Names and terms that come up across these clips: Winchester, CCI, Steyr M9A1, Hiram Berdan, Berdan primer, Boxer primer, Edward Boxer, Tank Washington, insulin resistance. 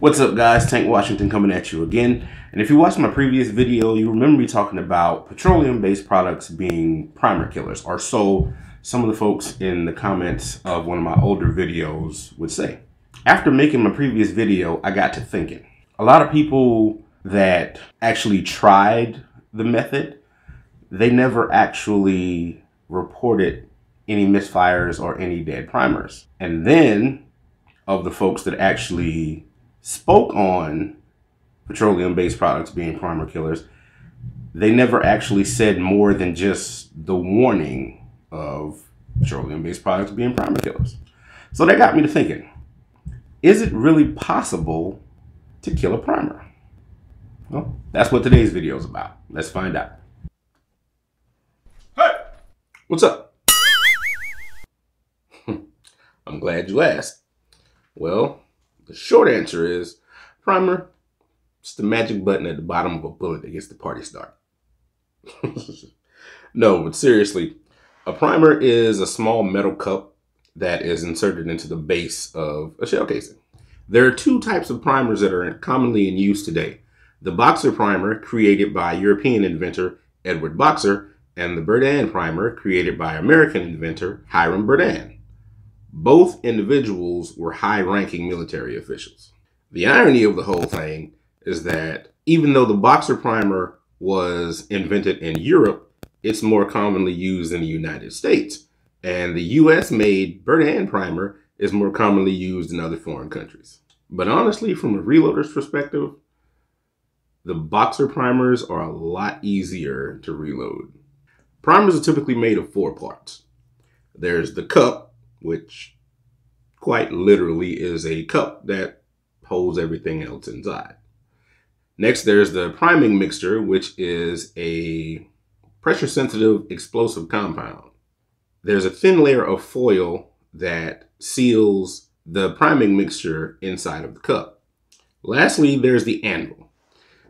What's up guys, Tank Washington coming at you again. And if you watched my previous video, you remember me talking about petroleum-based products being primer killers, or so some of the folks in the comments of one of my older videos would say. After making my previous video, I got to thinking. A lot of people that actually tried the method, they never actually reported any misfires or any dead primers. And then, of the folks that actually spoke on petroleum-based products being primer killers, they never actually said more than just the warning of petroleum-based products being primer killers. So that got me to thinking, is it really possible to kill a primer? Well, that's what today's video is about. Let's find out. Hey! What's up? I'm glad you asked. Well, the short answer is, primer, it's the magic button at the bottom of a bullet that gets the party started. No, but seriously, a primer is a small metal cup that is inserted into the base of a shell casing. There are two types of primers that are commonly in use today. The Boxer primer, created by European inventor Edward Boxer, and the Berdan primer, created by American inventor Hiram Berdan. Both individuals were high-ranking military officials. The irony of the whole thing is that even though the Boxer primer was invented in Europe, it's more commonly used in the United States, and the US-made Berdan primer is more commonly used in other foreign countries. But honestly, from a reloader's perspective, the Boxer primers are a lot easier to reload. Primers are typically made of four parts. There's the cup, which quite literally is a cup that holds everything else inside. Next, there's the priming mixture, which is a pressure-sensitive explosive compound. There's a thin layer of foil that seals the priming mixture inside of the cup. Lastly, there's the anvil.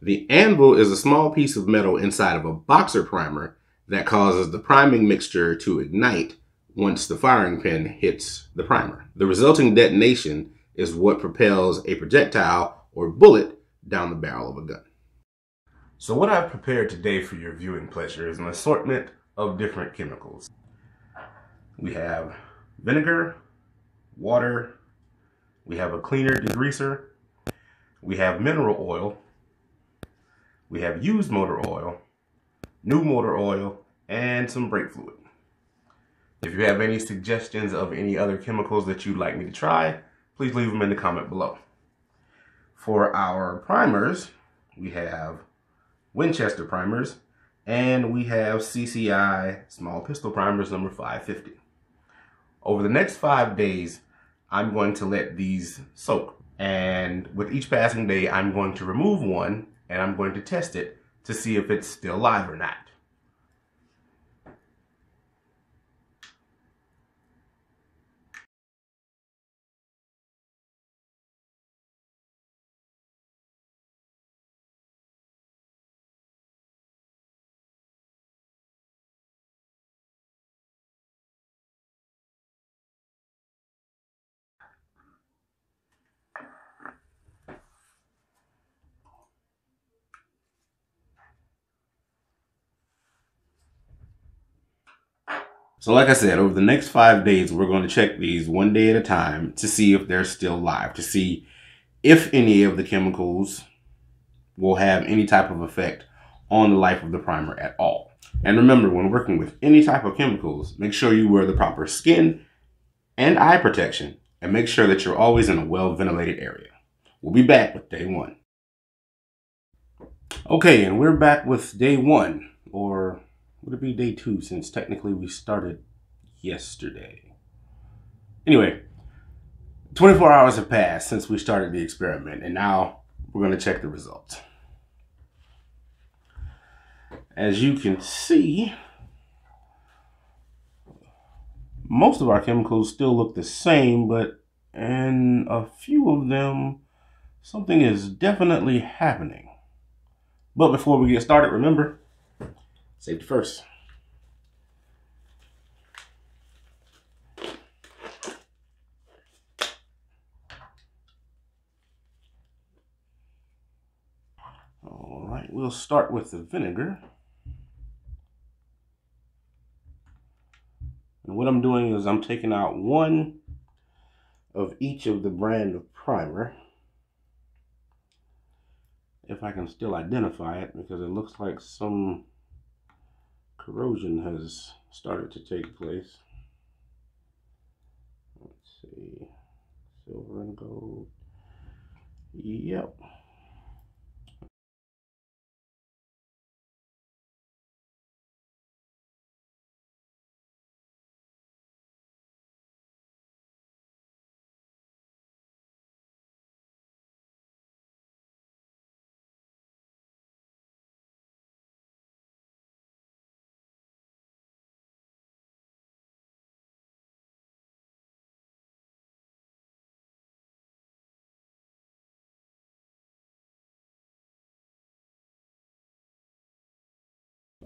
The anvil is a small piece of metal inside of a Boxer primer that causes the priming mixture to ignite once the firing pin hits the primer. The resulting detonation is what propels a projectile or bullet down the barrel of a gun. So what I've prepared today for your viewing pleasure is an assortment of different chemicals. We have vinegar, water, we have a cleaner degreaser, we have mineral oil, we have used motor oil, new motor oil, and some brake fluid. If you have any suggestions of any other chemicals that you'd like me to try, please leave them in the comment below. For our primers, we have Winchester primers, and we have CCI small pistol primers number 550. Over the next 5 days, I'm going to let these soak. And with each passing day, I'm going to remove one, and I'm going to test it to see if it's still live or not. So like I said, over the next 5 days, we're going to check these one day at a time to see if they're still live, to see if any of the chemicals will have any type of effect on the life of the primer at all. And remember, when working with any type of chemicals, make sure you wear the proper skin and eye protection, and make sure that you're always in a well-ventilated area. We'll be back with day one. Okay, and we're back with day one, or would it be day two, since technically we started yesterday? Anyway, 24 hours have passed since we started the experiment, and now we're going to check the results. As you can see, most of our chemicals still look the same, but in a few of them, something is definitely happening. But before we get started, remember, safety first. All right, we'll start with the vinegar. And what I'm doing is I'm taking out one of each of the brand of primer, if I can still identify it, because it looks like some corrosion has started to take place. Let's see, silver and gold. Yep.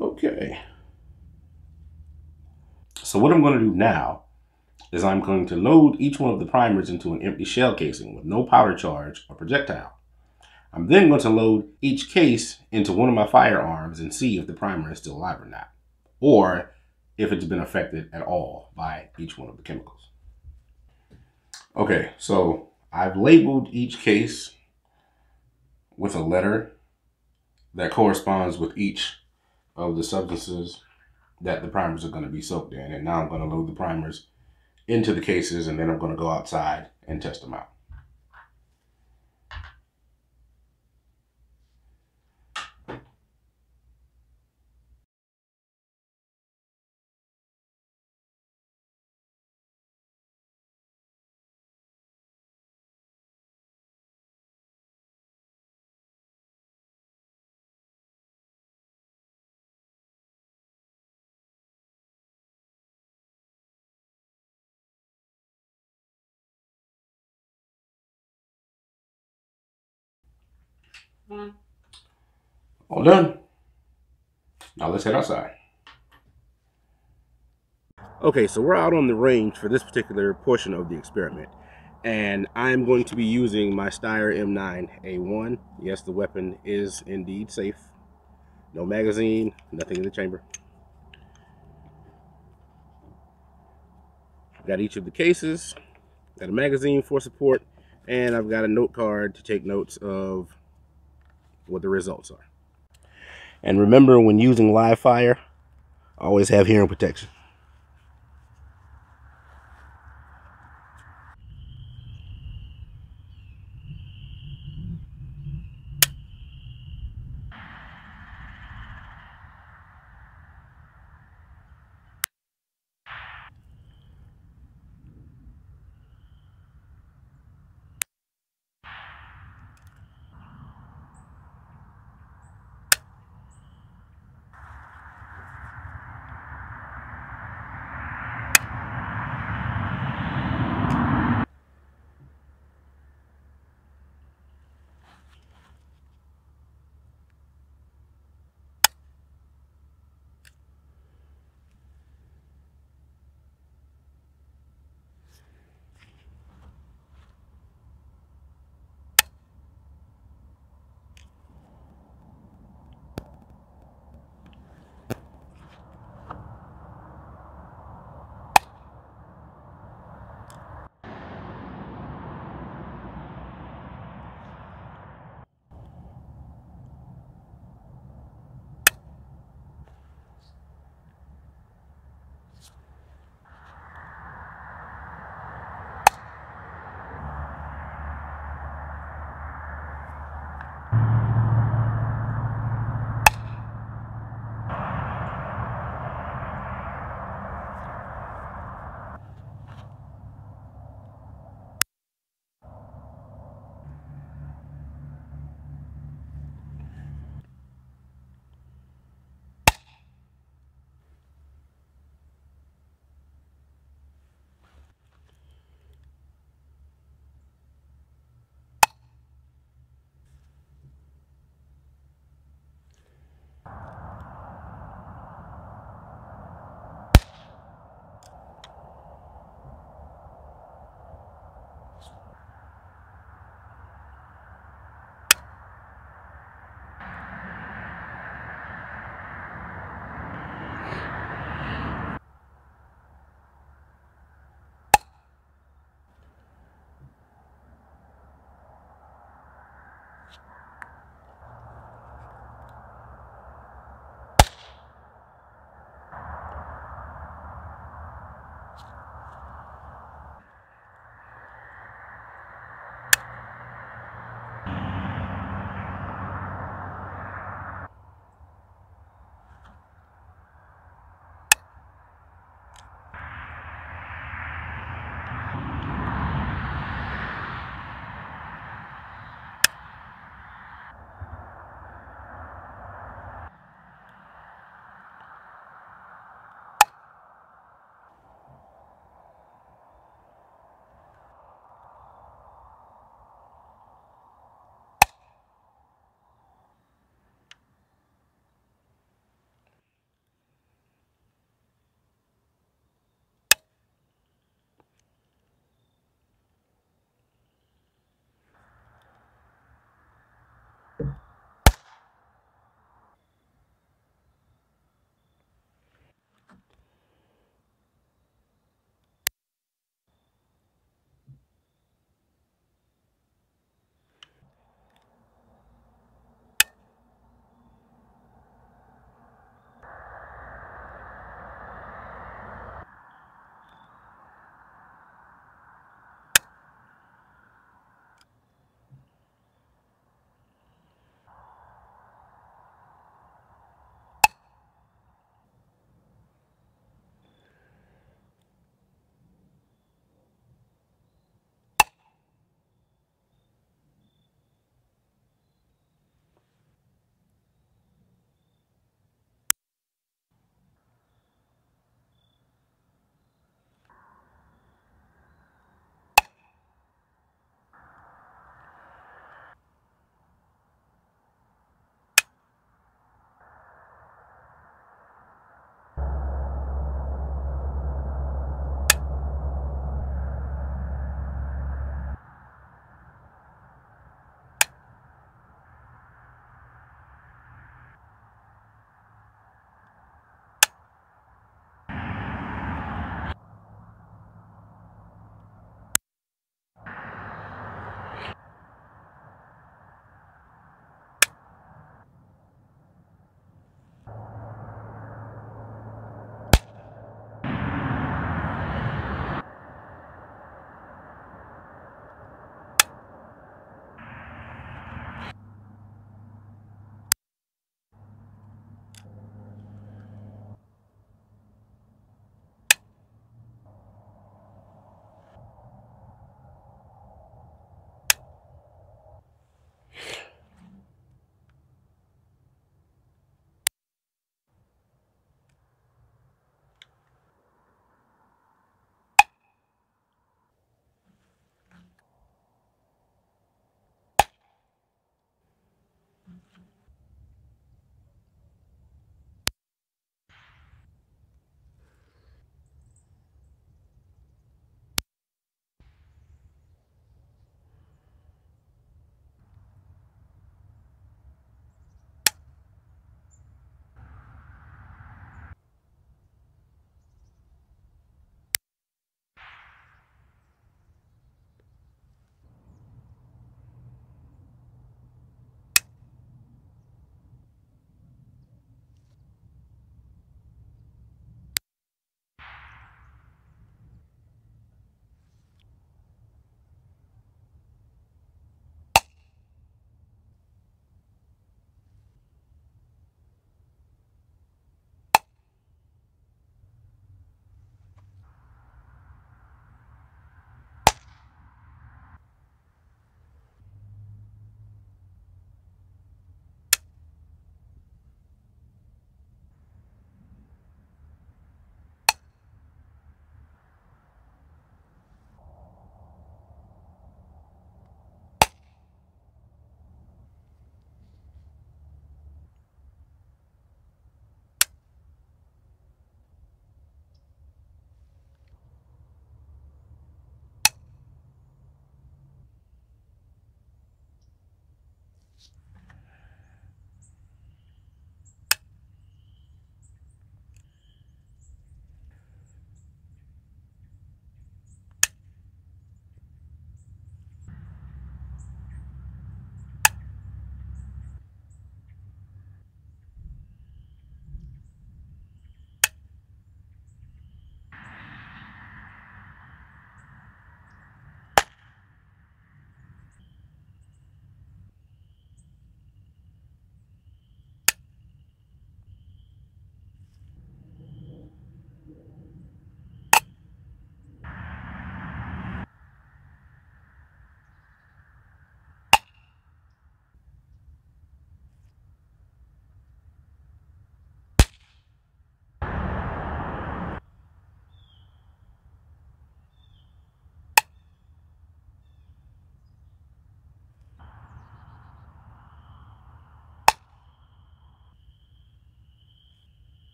Okay, so what I'm going to do now is I'm going to load each one of the primers into an empty shell casing with no powder charge or projectile. I'm then going to load each case into one of my firearms and see if the primer is still alive or not, or if it's been affected at all by each one of the chemicals. Okay, so I've labeled each case with a letter that corresponds with each of the substances that the primers are going to be soaked in. And now I'm going to load the primers into the cases, and then I'm going to go outside and test them out. All done. Now let's head outside. Okay, so we're out on the range for this particular portion of the experiment, and I'm going to be using my Steyr M9A1. Yes, the weapon is indeed safe. No magazine, nothing in the chamber. I've got each of the cases, got a magazine for support, and I've got a note card to take notes of what the results are. And remember, when using live fire, always have hearing protection.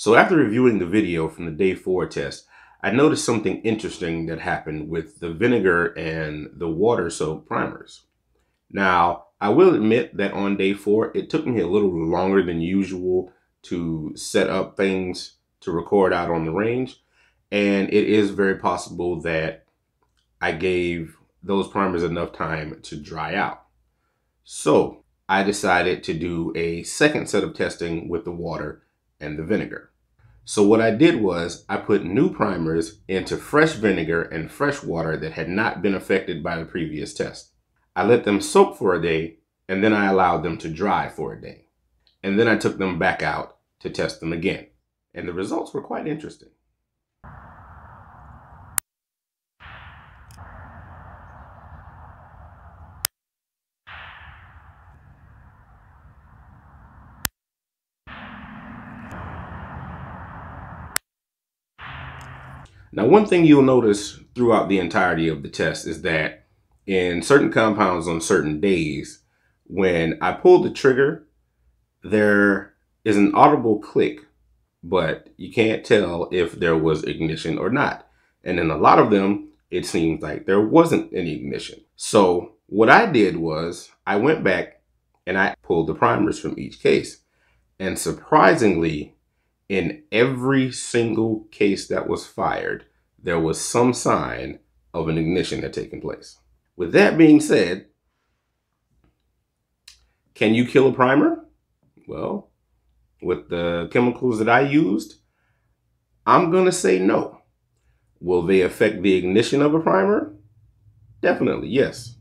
So after reviewing the video from the day 4 test, I noticed something interesting that happened with the vinegar and the water soap primers. Now, I will admit that on day 4, it took me a little longer than usual to set up things to record out on the range. And it is very possible that I gave those primers enough time to dry out. So I decided to do a second set of testing with the water and the vinegar. So what I did was I put new primers into fresh vinegar and fresh water that had not been affected by the previous test. I let them soak for a day, and then I allowed them to dry for a day. And then I took them back out to test them again. And the results were quite interesting. Now, one thing you'll notice throughout the entirety of the test is that in certain compounds on certain days, when I pull the trigger, there is an audible click, but you can't tell if there was ignition or not. And in a lot of them, it seems like there wasn't any ignition. So what I did was I went back and I pulled the primers from each case. And surprisingly, in every single case that was fired, there was some sign of an ignition had taken place. With that being said, can you kill a primer? Well, with the chemicals that I used, I'm gonna say no. Will they affect the ignition of a primer? Definitely, yes.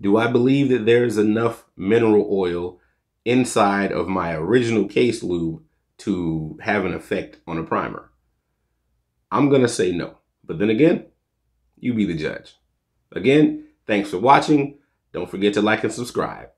Do I believe that there's enough mineral oil inside of my original case lube to have an effect on a primer? I'm gonna say no, but then again, you be the judge. Again, Thanks for watching. Don't forget to like and subscribe.